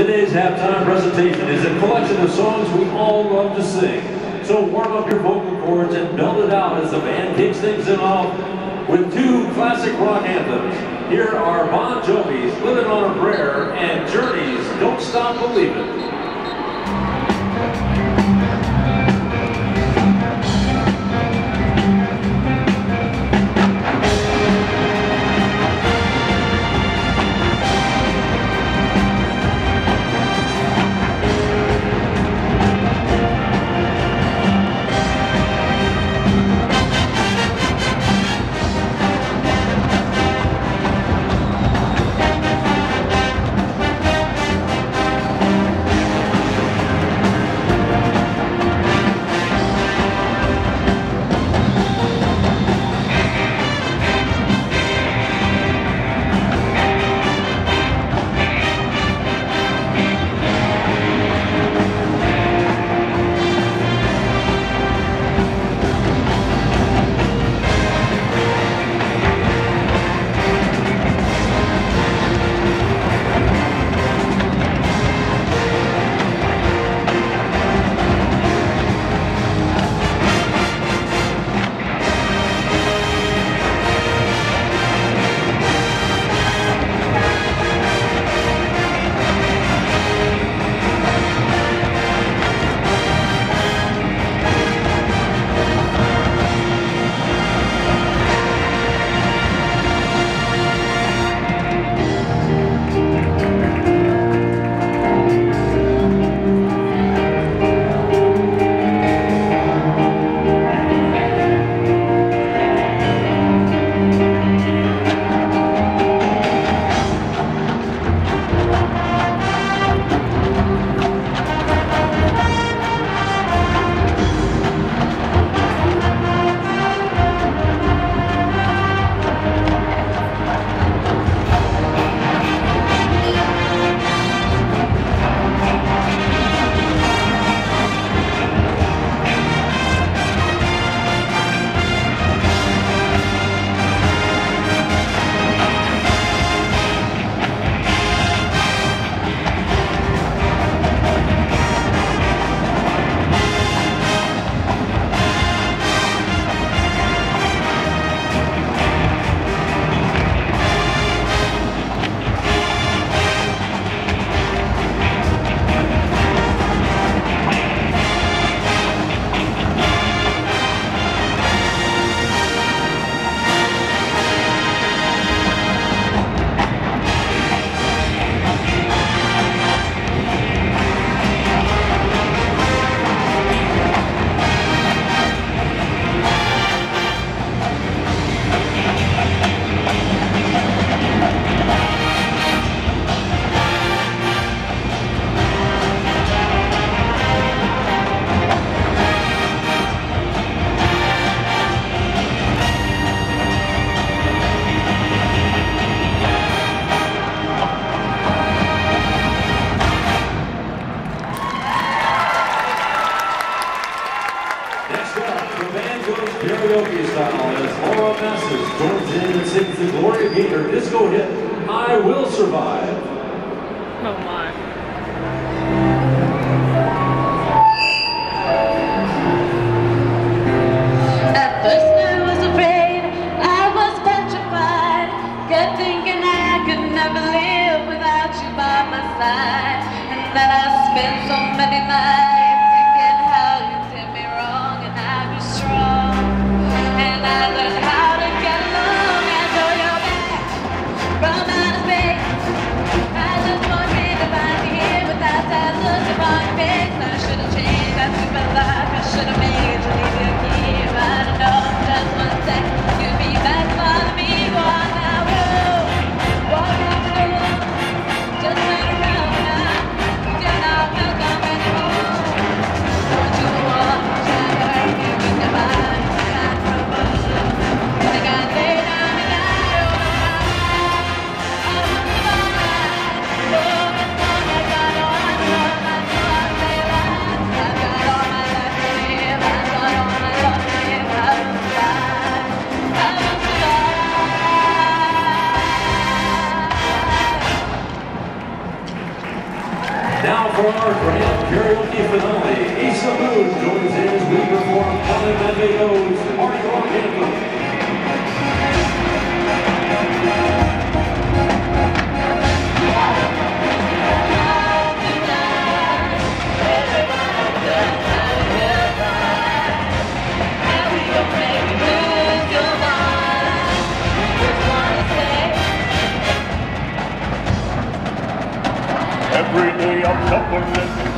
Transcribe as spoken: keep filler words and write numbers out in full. Today's halftime presentation is a collection of songs we all love to sing. So warm up your vocal cords and belt it out as the band kicks things off with two classic rock anthems. Here are Bon Jovi's Living on a Prayer and Journey's Don't Stop Believin'. I Will Survive. Oh my. Bye. Now for our grand karaoke finale, Issa Boone joins in as we perform Ellen Mendejo's Party Rock Anthem. Every day I'm suffering.